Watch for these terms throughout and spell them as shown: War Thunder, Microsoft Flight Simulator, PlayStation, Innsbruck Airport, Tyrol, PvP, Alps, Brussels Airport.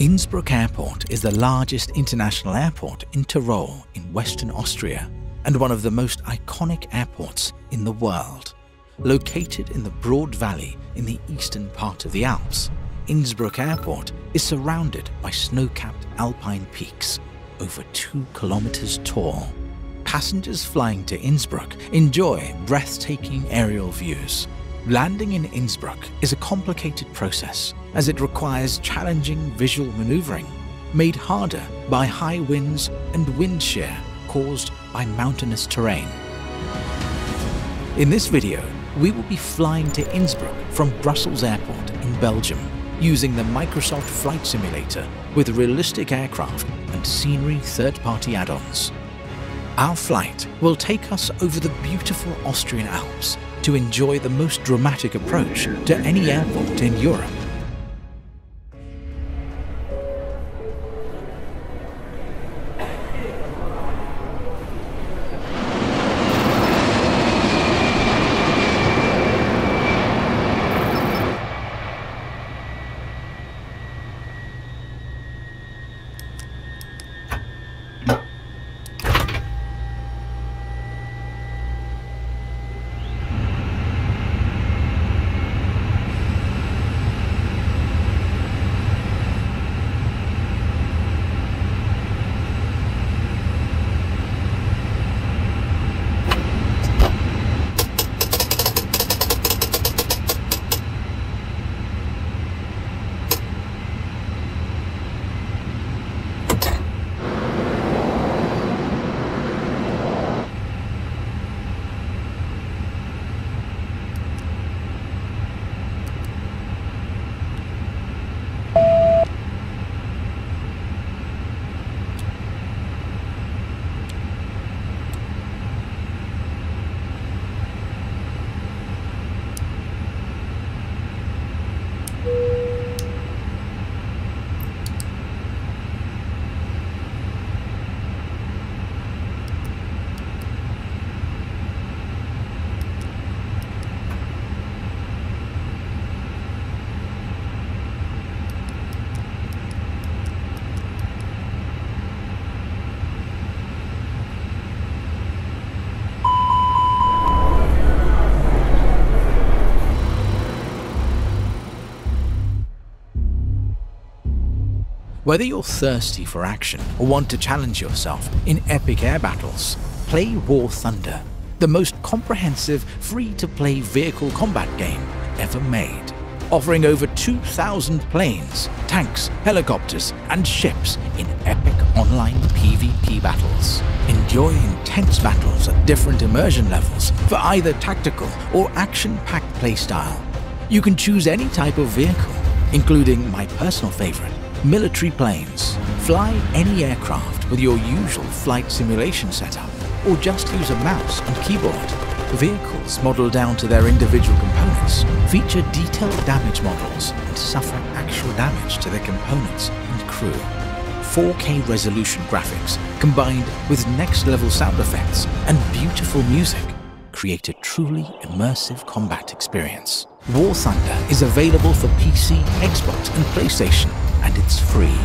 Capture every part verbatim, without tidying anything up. Innsbruck Airport is the largest international airport in Tyrol in Western Austria and one of the most iconic airports in the world. Located in the broad valley in the eastern part of the Alps, Innsbruck Airport is surrounded by snow-capped alpine peaks over two kilometers tall. Passengers flying to Innsbruck enjoy breathtaking aerial views. Landing in Innsbruck is a complicated process as it requires challenging visual maneuvering, made harder by high winds and wind shear caused by mountainous terrain. In this video, we will be flying to Innsbruck from Brussels Airport in Belgium using the Microsoft Flight Simulator with realistic aircraft and scenery third-party add-ons. Our flight will take us over the beautiful Austrian Alps to enjoy the most dramatic approach to any airport in Europe. Whether you're thirsty for action or want to challenge yourself in epic air battles, play War Thunder, the most comprehensive free-to-play vehicle combat game ever made, offering over two thousand planes, tanks, helicopters, and ships in epic online PvP battles. Enjoy intense battles at different immersion levels for either tactical or action-packed playstyle. You can choose any type of vehicle, including my personal favorite, military planes. Fly any aircraft with your usual flight simulation setup, or just use a mouse and keyboard. Vehicles modelled down to their individual components feature detailed damage models and suffer actual damage to their components and crew. four K resolution graphics combined with next-level sound effects and beautiful music create a truly immersive combat experience. War Thunder is available for P C, Xbox, and PlayStation, and it's free.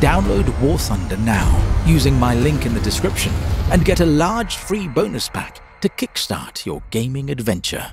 Download War Thunder now using my link in the description and get a large free bonus pack to kickstart your gaming adventure.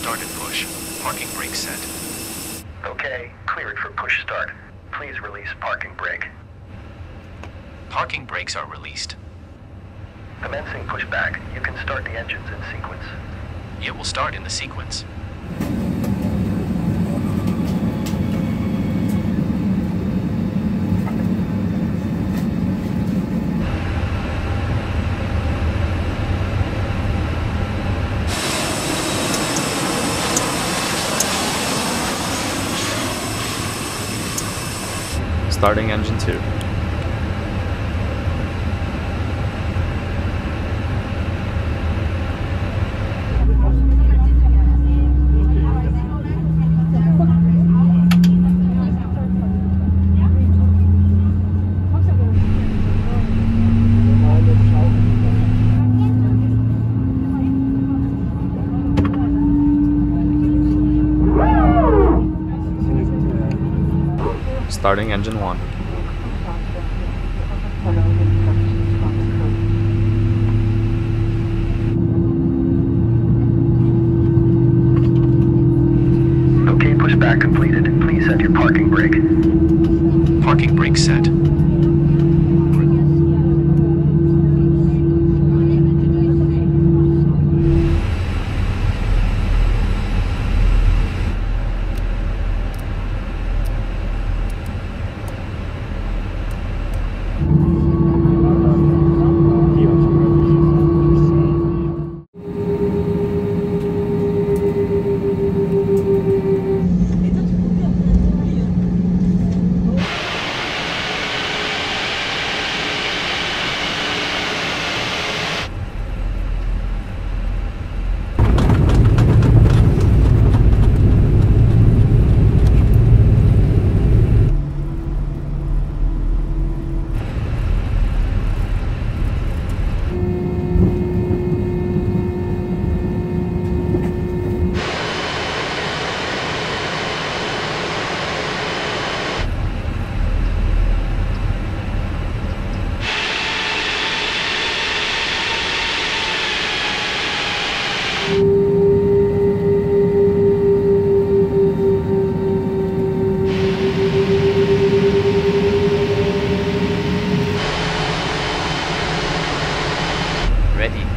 started push. Parking brake set. Okay, cleared for push start. Please release parking brake. Parking brakes are released. Commencing pushback. You can start the engines in sequence. It will start in the sequence. Starting engine two. Starting engine one. Okay, pushback completed. Please set your parking brake. Parking brake set.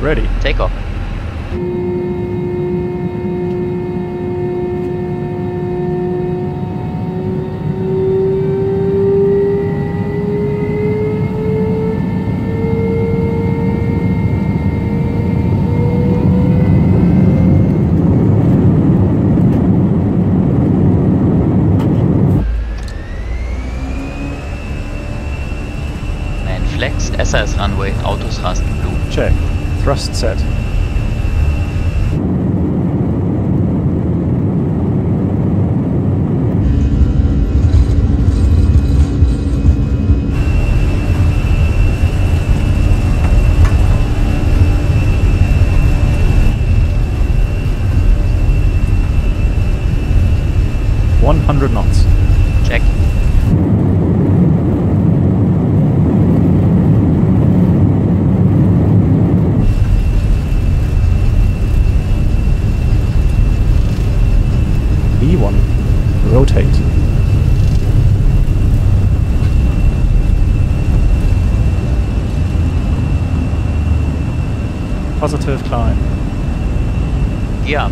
Ready, take off. Man, flexed S R S runway, Autos rasten blue. Check. Thrust set. one hundred knots. Check. Rotate. Positive climb. Gear up.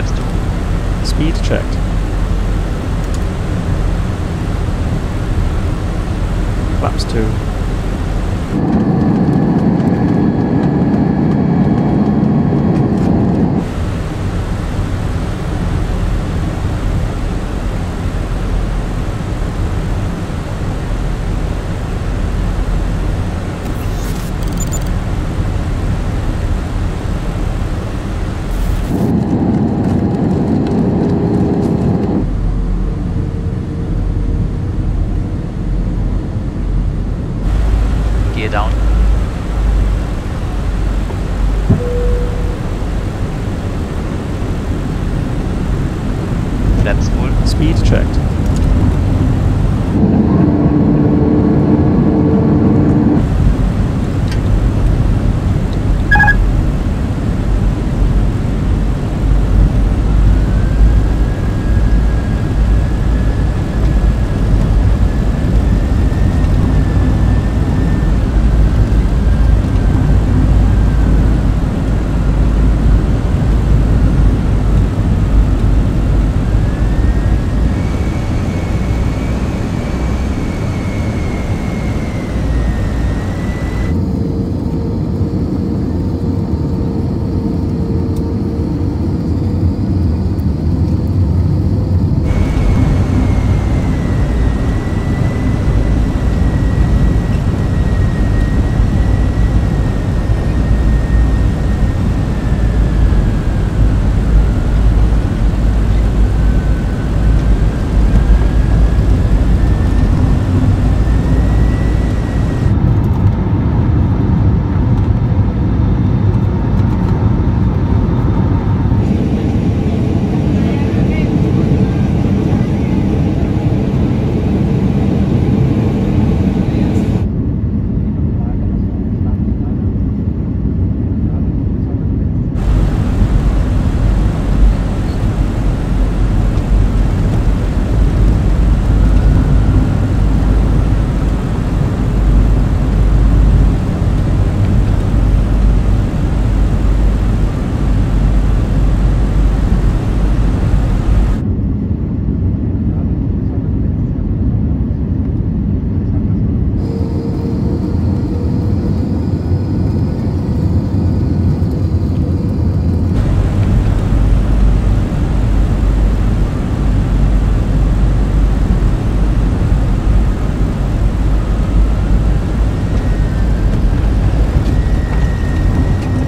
laps two. Speed checked. Laps two.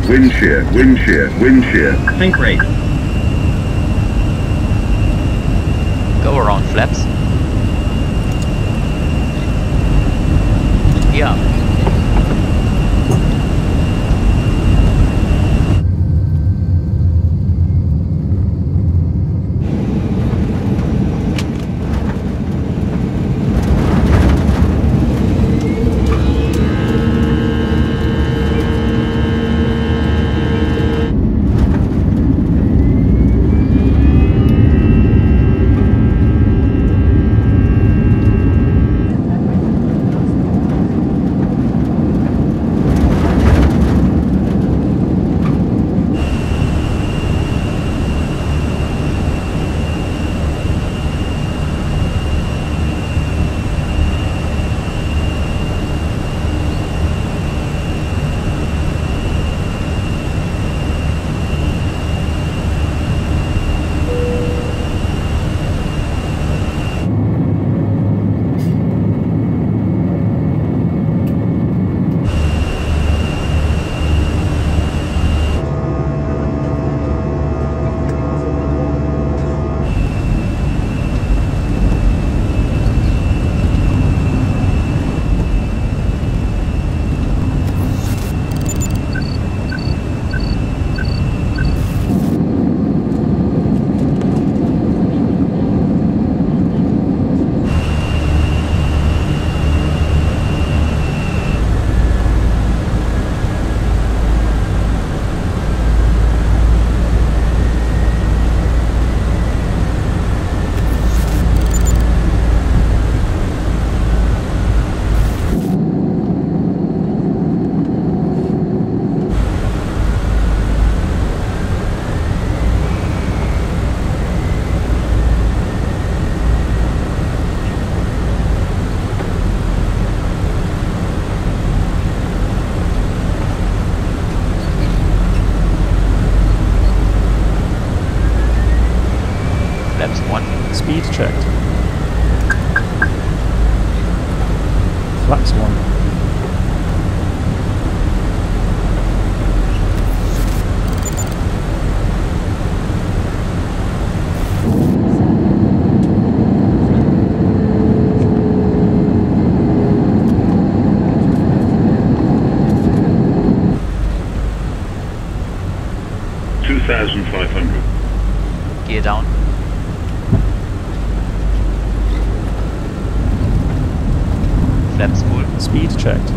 Wind shear, wind shear, wind shear. Think rate. Go around flaps. Yeah. checked. Flaps one. two thousand five hundred. Gear down. Flaps full. Speed checked.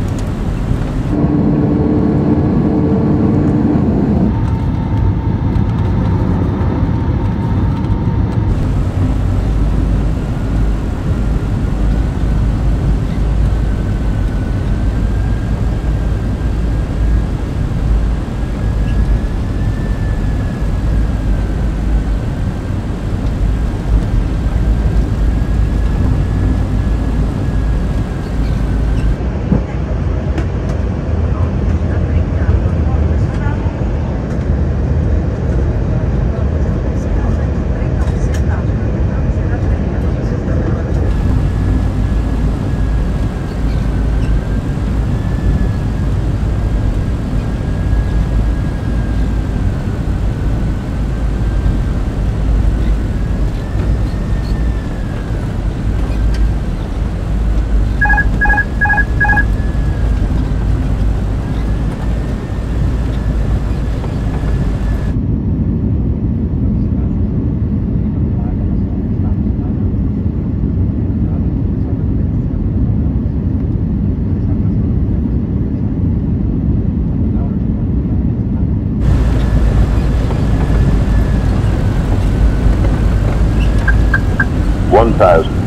one thousand.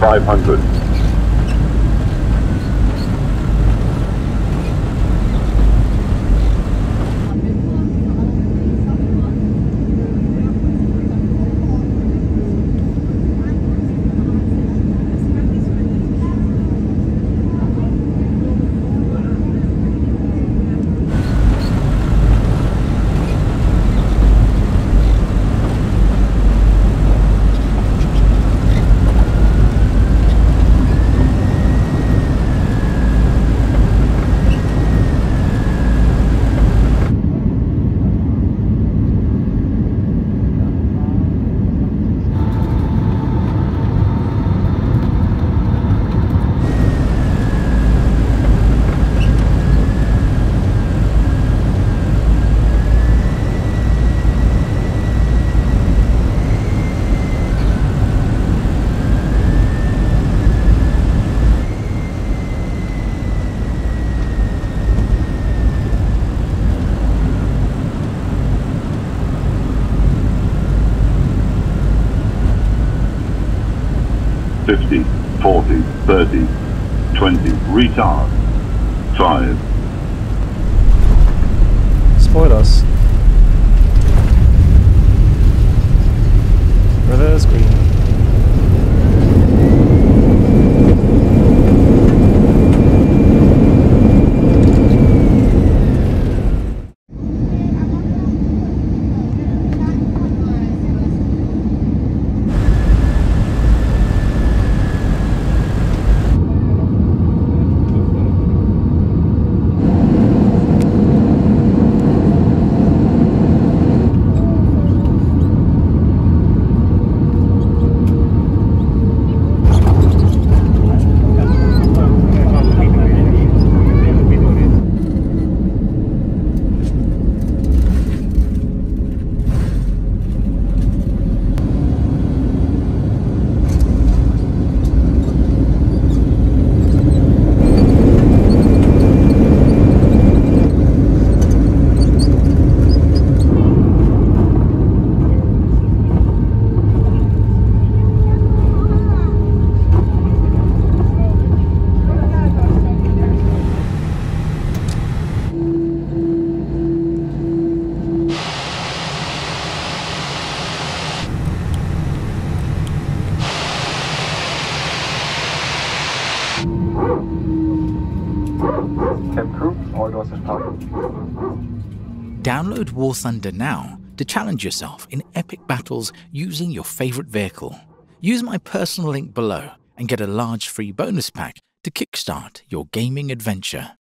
five hundred. fifty, forty, thirty, twenty, retard, five. Spoilers. Reverse green. Download War Thunder now to challenge yourself in epic battles using your favorite vehicle. Use my personal link below and get a large free bonus pack to kickstart your gaming adventure.